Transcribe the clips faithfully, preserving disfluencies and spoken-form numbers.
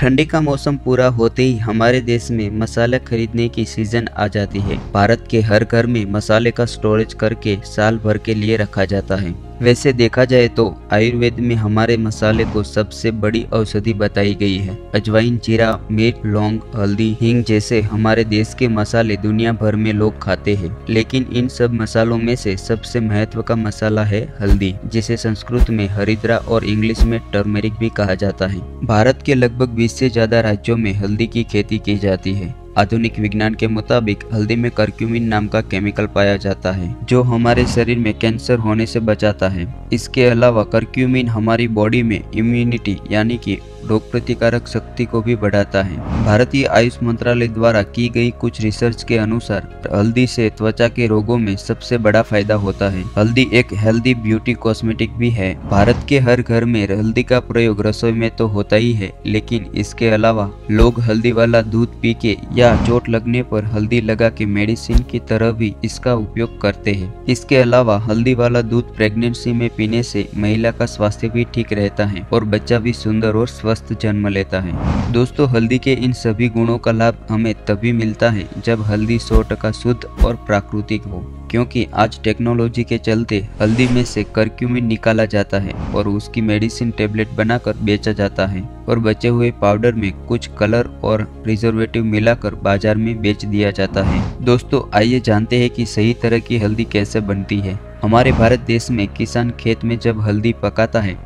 ठंडी का मौसम पूरा होते ही हमारे देश में मसाला खरीदने की सीजन आ जाती है। भारत के हर घर में मसाले का स्टोरेज करके साल भर के लिए रखा जाता है। वैसे देखा जाए तो आयुर्वेद में हमारे मसाले को सबसे बड़ी औषधि बताई गई है। अजवाइन, जीरा, मिर्च, लौंग, हल्दी, हींग जैसे हमारे देश के मसाले दुनिया भर में लोग खाते हैं, लेकिन इन सब मसालों में से सबसे महत्व का मसाला है हल्दी, जिसे संस्कृत में हरिद्रा और इंग्लिश में टर्मेरिक भी कहा जाता है। भारत के लगभग बीस से ज्यादा राज्यों में हल्दी की खेती की जाती है। आधुनिक विज्ञान के मुताबिक हल्दी में करक्यूमिन नाम का केमिकल पाया जाता है, जो हमारे शरीर में कैंसर होने से बचाता है। इसके अलावा करक्यूमिन हमारी बॉडी में इम्यूनिटी यानी कि रोग प्रतिकारक शक्ति को भी बढ़ाता है। भारतीय आयुष मंत्रालय द्वारा की गई कुछ रिसर्च के अनुसार हल्दी से त्वचा के रोगों में सबसे बड़ा फायदा होता है। हल्दी एक हेल्दी ब्यूटी कॉस्मेटिक भी है। भारत के हर घर में हल्दी का प्रयोग रसोई में तो होता ही है, लेकिन इसके अलावा लोग हल्दी वाला दूध पी के या चोट लगने पर हल्दी लगा के मेडिसिन की तरह भी इसका उपयोग करते हैं। इसके अलावा हल्दी वाला दूध प्रेगनेंसी में पीने से महिला का स्वास्थ्य भी ठीक रहता है और बच्चा भी सुंदर और स्वस्थ जन्म लेता है। दोस्तों, हल्दी के इन सभी गुणों का लाभ हमें तभी मिलता है जब हल्दी सौ टका शुद्ध और प्राकृतिक हो, क्योंकि आज टेक्नोलॉजी के चलते हल्दी में से करक्यूमिन निकाला जाता है और उसकी मेडिसिन टेबलेट बनाकर बेचा जाता है और बचे हुए पाउडर में कुछ कलर और प्रिजर्वेटिव मिलाकर बाजार में बेच दिया जाता है। दोस्तों, आइए जानते हैं कि सही तरह की हल्दी कैसे बनती है। हमारे भारत देश में किसान खेत में जब हल्दी पकाता है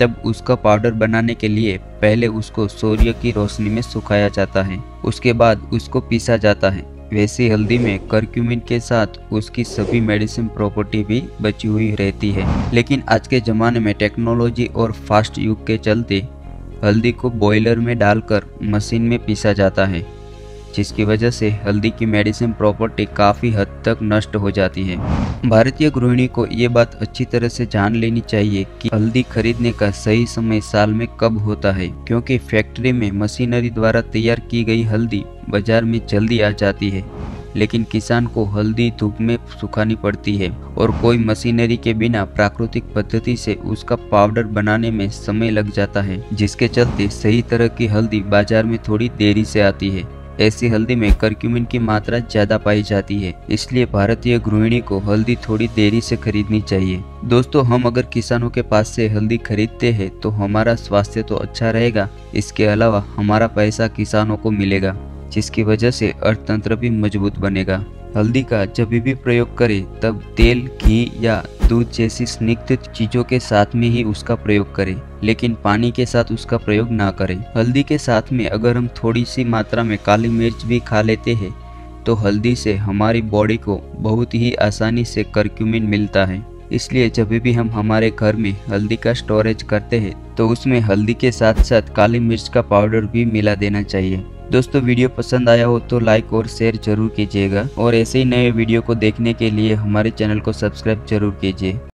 तब उसका पाउडर बनाने के लिए पहले उसको सूर्य की रोशनी में सुखाया जाता है, उसके बाद उसको पीसा जाता है। वैसी हल्दी में करक्यूमिन के साथ उसकी सभी मेडिसिन प्रॉपर्टी भी बची हुई रहती है, लेकिन आज के ज़माने में टेक्नोलॉजी और फास्ट युग के चलते हल्दी को बॉयलर में डालकर मशीन में पीसा जाता है, जिसकी वजह से हल्दी की मेडिसिन प्रॉपर्टी काफ़ी हद तक नष्ट हो जाती है। भारतीय गृहिणी को ये बात अच्छी तरह से जान लेनी चाहिए कि हल्दी खरीदने का सही समय साल में कब होता है, क्योंकि फैक्ट्री में मशीनरी द्वारा तैयार की गई हल्दी बाजार में जल्दी आ जाती है, लेकिन किसान को हल्दी धूप में सुखानी पड़ती है और कोई मशीनरी के बिना प्राकृतिक पद्धति से उसका पाउडर बनाने में समय लग जाता है, जिसके चलते सही तरह की हल्दी बाजार में थोड़ी देरी से आती है। ऐसी हल्दी में करक्यूमिन की मात्रा ज़्यादा पाई जाती है, इसलिए भारतीय गृहिणी को हल्दी थोड़ी देरी से खरीदनी चाहिए। दोस्तों, हम अगर किसानों के पास से हल्दी खरीदते हैं तो हमारा स्वास्थ्य तो अच्छा रहेगा, इसके अलावा हमारा पैसा किसानों को मिलेगा, जिसकी वजह से अर्थतंत्र भी मजबूत बनेगा। हल्दी का जब भी प्रयोग करें तब तेल, घी या दूध जैसी स्निग्ध चीज़ों के साथ में ही उसका प्रयोग करें, लेकिन पानी के साथ उसका प्रयोग ना करें। हल्दी के साथ में अगर हम थोड़ी सी मात्रा में काली मिर्च भी खा लेते हैं तो हल्दी से हमारी बॉडी को बहुत ही आसानी से करक्यूमिन मिलता है। इसलिए जब भी हम हमारे घर में हल्दी का स्टोरेज करते हैं तो उसमें हल्दी के साथ साथ काली मिर्च का पाउडर भी मिला देना चाहिए। दोस्तों, वीडियो पसंद आया हो तो लाइक और शेयर जरूर कीजिएगा और ऐसे ही नए वीडियो को देखने के लिए हमारे चैनल को सब्सक्राइब जरूर कीजिए।